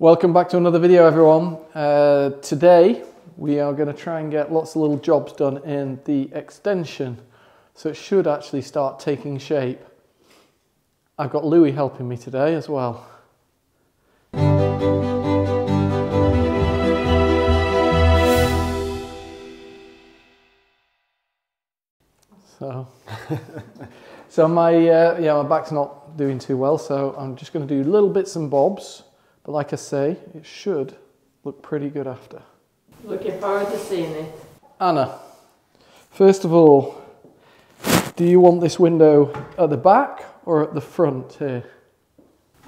Welcome back to another video, everyone. Today we are going to try and get lots of little jobs done in the extension, so it should actually start taking shape. I've got Louis helping me today as well. So my back's not doing too well, so I'm just going to do little bits and bobs. But like I say, it should look pretty good after. Looking forward to seeing it. Anna, first of all, do you want this window at the back or at the front here?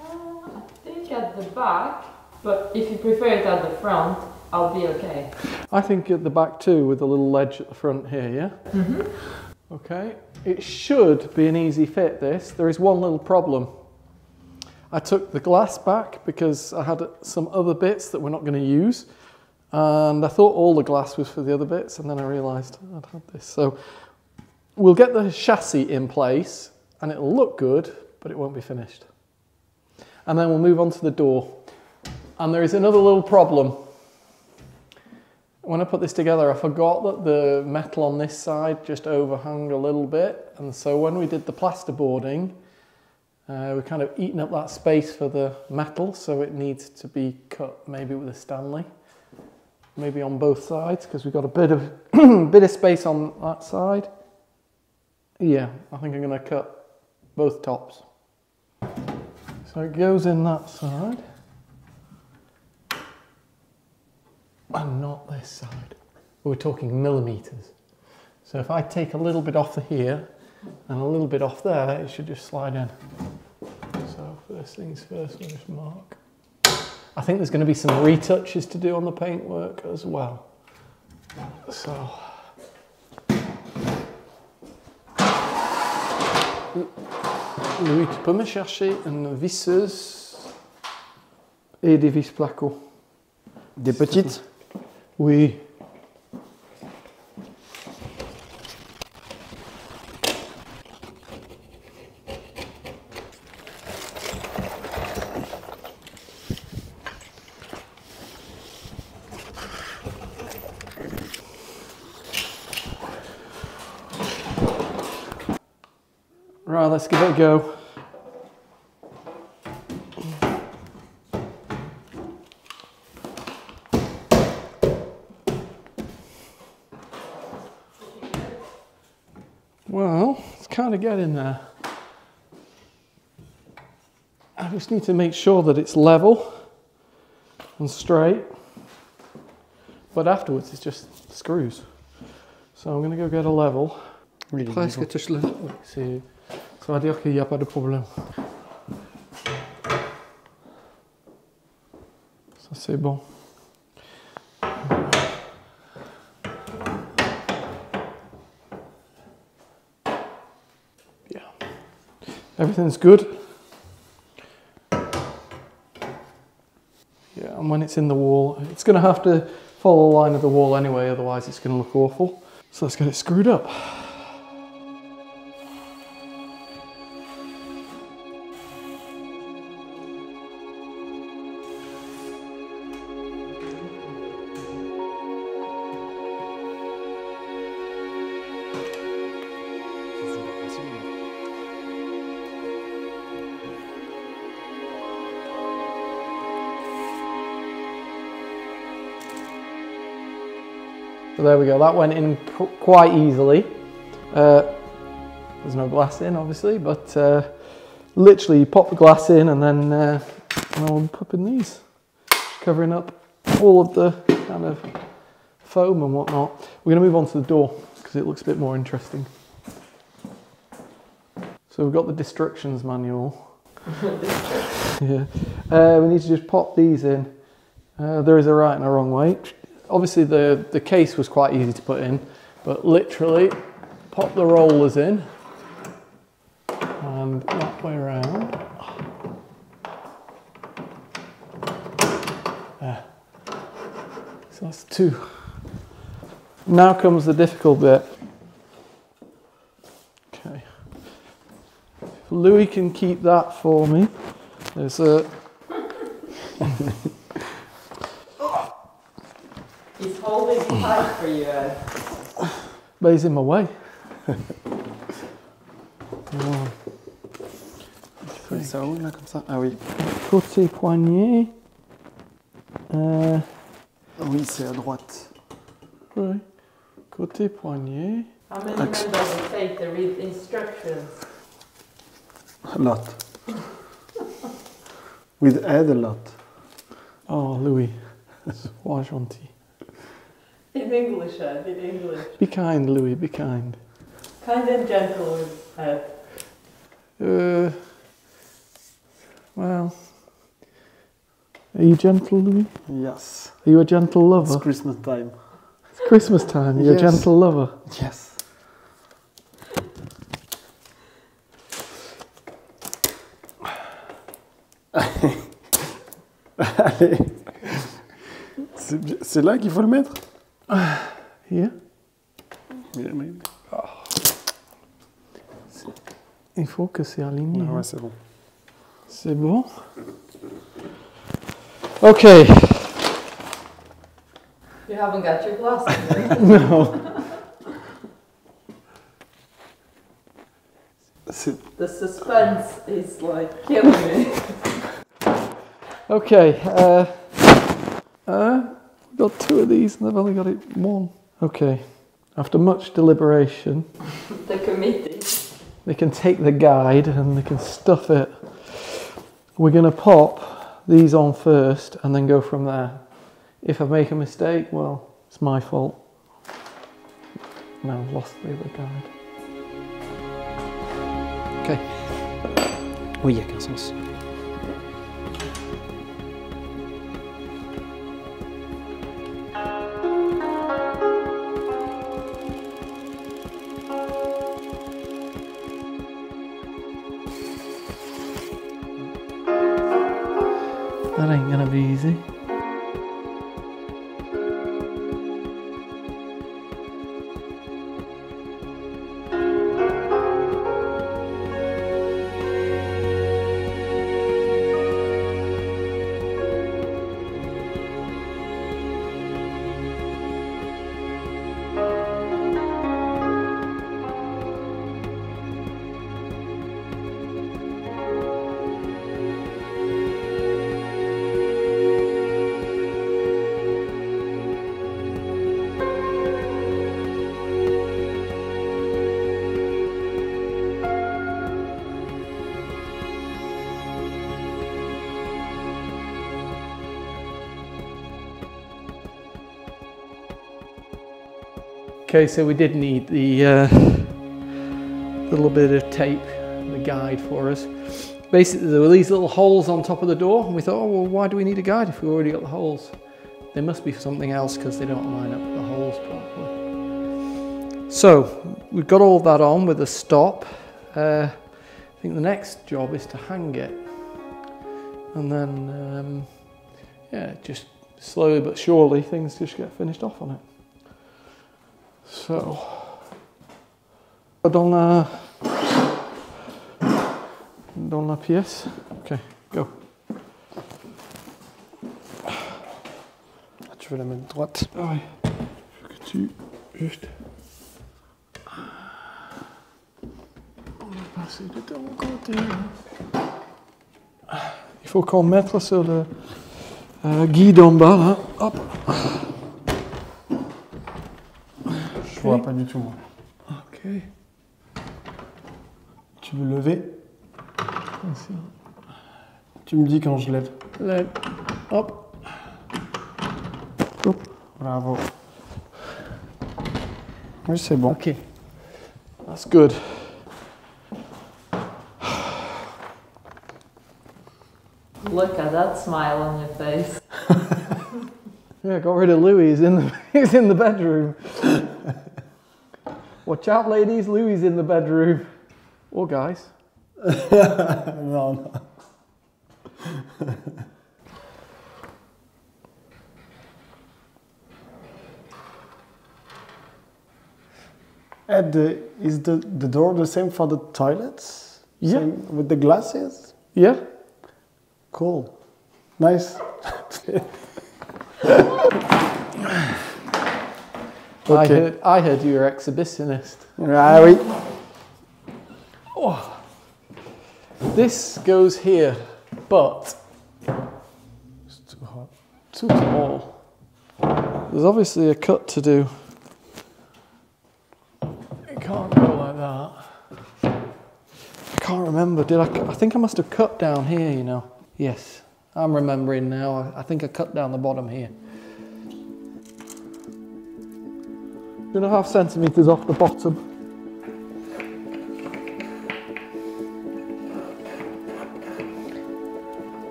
I think at the back, but if you prefer it at the front, I'll be okay. I think at the back too, with a little ledge at the front here, yeah? Mm-hmm. Okay, it should be an easy fit, this. There is one little problem. I took the glass back because I had some other bits that we're not going to use, and I thought all the glass was for the other bits, and then I realised I'd had this. So we'll get the chassis in place and it'll look good, but it won't be finished. And then we'll move on to the door. And there is another little problem. When I put this together, I forgot that the metal on this side just overhung a little bit, and so when we did the plasterboarding, we're kind of eating up that space for the metal, so it needs to be cut maybe with a Stanley, maybe on both sides, because we've got a bit of space on that side. Yeah, I think I'm going to cut both tops. So it goes in that side, and not this side. We're talking millimeters. So if I take a little bit off of here, and a little bit off there, it should just slide in. So first things first, we'll just mark. I think there's going to be some retouches to do on the paintwork as well. So, Louis, tu peux me chercher une visseuse et des vis placo. Des petites? Oui. Right, let's give it a go. Well, it's kind of getting there. I just need to make sure that it's level and straight, but afterwards it's just screws. So I'm going to go get a level. Really presque touche le level. See. Ça va dire qu'il n'y a pas de problème. Ça c'est bon. Yeah. Everything's good. Yeah, and when it's in the wall, it's going to have to follow the line of the wall anyway, otherwise it's going to look awful. So let's get it screwed up. So there we go, that went in quite easily. There's no glass in, obviously, but literally you pop the glass in and then I'm popping these, covering up all of the kind of foam and whatnot. We're going to move on to the door because it looks a bit more interesting. So we've got the instructions manual. Yeah. We need to just pop these in. There is a right and a wrong way. Obviously the case was quite easy to put in, but literally pop the rollers in and that way around. There. So that's two. Now comes the difficult bit. Okay. If Louis can keep that for me. There's a He's holding tight for you, Ed. But he's in my way. Oh. Ça où là comme ça? Ah oui. Côté poignet. Oui, c'est à droite. Oui. Côté poignet. How many men does it take to read instructions? A lot. With Ed, a lot. Oh, Louis. Sois gentil. In English, Ed, in English. Be kind, Louis, be kind. Kind and gentle, Ed. Well, are you gentle, Louis? Yes. Are you a gentle lover? It's Christmas time. It's Christmas time. You're yes. A gentle lover. Yes. Allez. C'est là qu'il faut le mettre. Here. Yeah, maybe. Oh. Il faut que c'est aligné. Ah ouais, c'est bon. C'est bon. Okay. You haven't got your glasses, right? No. The suspense is like killing me. Okay. I've got two of these and I've only got it one. Okay. After much deliberation, the committee. They can take the guide and they can stuff it. We're going to pop these on first and then go from there. If I make a mistake, well, it's my fault. Now I've lost the other guide. Okay. Oui, il y a qu'un sens. That ain't gonna be easy. Okay, so we did need the little bit of tape, the guide for us. Basically, there were these little holes on top of the door, and we thought, oh, well, why do we need a guide if we've already got the holes? There must be something else because they don't line up the holes properly. So we've got all that on with a stop. I think the next job is to hang it. And then, yeah, just slowly but surely, things just get finished off on it. So, dans la pièce. Okay, go. Tu veux la mettre droite? Ah oui. Faut que tu juste. On va passer de ton côté. Il faut qu'on mette sur le guide en bas là. Hop. Je vois pas du tout. Ok. Tu veux lever? Ici. Tu me dis quand je lève. Lève. Hop. Hop. Bravo. Oui, c'est bon. Ok. That's good. Look at that smile on your face. Yeah, got rid of Louis. He's in the bedroom. Watch out, ladies, Louis in the bedroom. Or guys. No, no. Ed, is the door the same for the toilets? Yeah. Same with the glasses? Yeah. Cool. Nice. Okay. I heard you were exhibitionist. Right, we... Oh. This goes here, but it's too hot. Too small. There's obviously a cut to do. It can't go like that. I can't remember. Did I think I must have cut down here, you know. Yes, I'm remembering now. I think I cut down the bottom here. 2.5 centimetres off the bottom.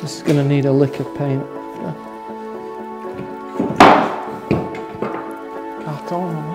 This is going to need a lick of paint. Carton.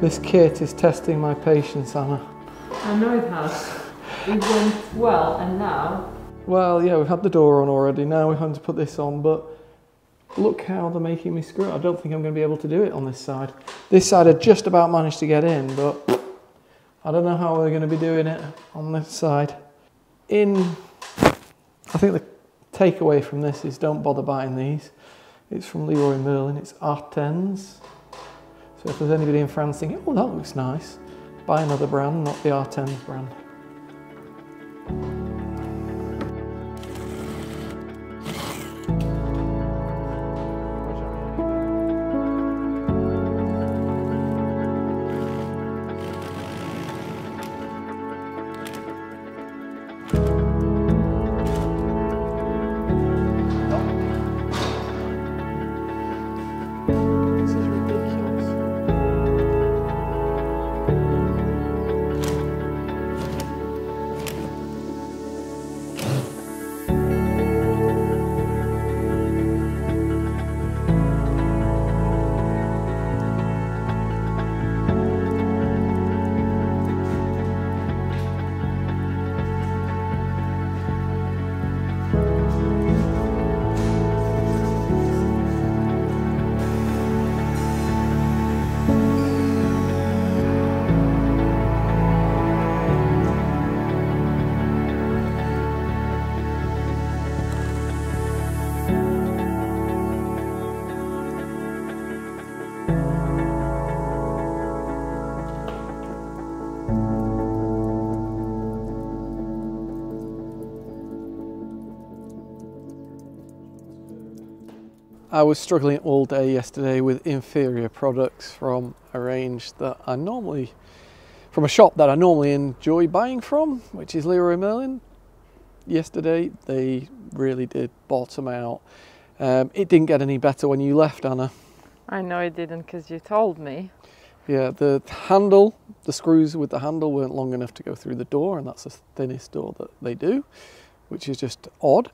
This kit is testing my patience, Anna. I know it has. It went well, and now? Well, yeah, we've had the door on already. Now we're having to put this on, but look how they're making me screw it. I don't think I'm going to be able to do it on this side. This side I just about managed to get in, but I don't know how we're going to be doing it on this side. I think the takeaway from this is don't bother buying these. It's from Leroy Merlin. It's Artens. So if there's anybody in France thinking, oh, that looks nice, buy another brand, not the Artens brand. I was struggling all day yesterday with inferior products from a range that I normally, from a shop that I normally enjoy buying from, which is Leroy Merlin. Yesterday, they really did bottom out. It didn't get any better when you left, Anna. I know it didn't because you told me. Yeah, the handle, the screws with the handle weren't long enough to go through the door, and that's the thinnest door that they do, which is just odd.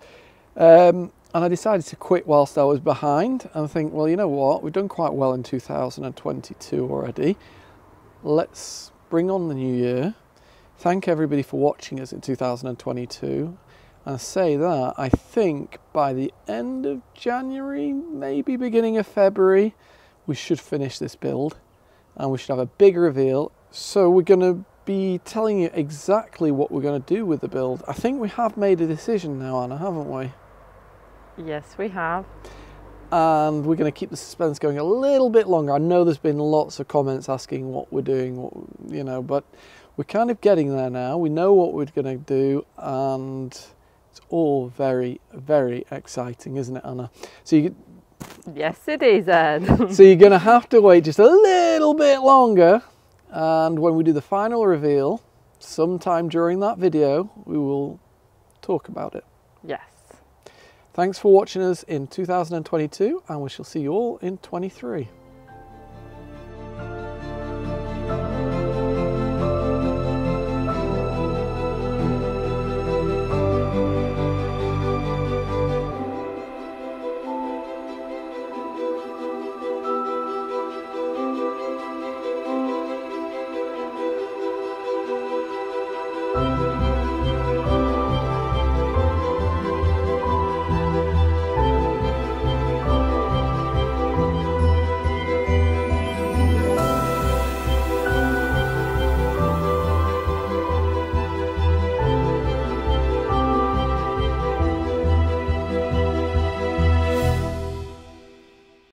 and I decided to quit whilst I was behind and think, well, you know what, we've done quite well in 2022 already. Let's bring on the new year. Thank everybody for watching us in 2022. And I say that, I think by the end of January, maybe beginning of February, we should finish this build and we should have a big reveal. So we're going to be telling you exactly what we're going to do with the build. I think we have made a decision now, Anna, haven't we? Yes, we have. And we're going to keep the suspense going a little bit longer. I know there's been lots of comments asking what we're doing, what, you know, but we're kind of getting there now. We know what we're going to do, and it's all very, very exciting, isn't it, Anna? So you, yes, it is, Ed. So you're going to have to wait just a little bit longer. And when we do the final reveal, sometime during that video, we will talk about it. Yes. Thanks for watching us in 2022, and we shall see you all in 2023.